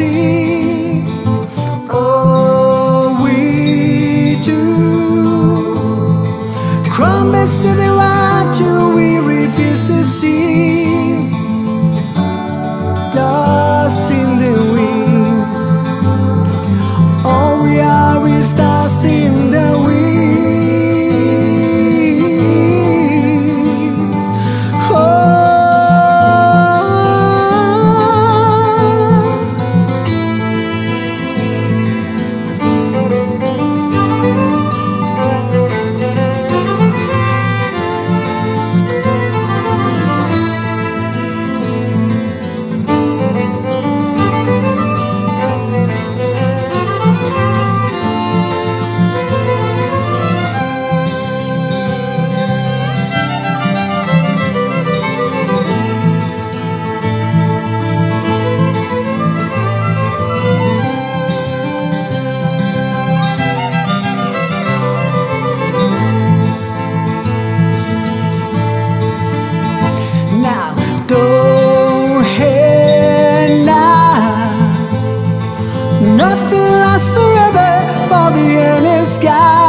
see. All we do crumbles to the light till we refuse to see. Dust in the wind, all we are is dust in the wind. Nothing lasts forever, but the endless sky.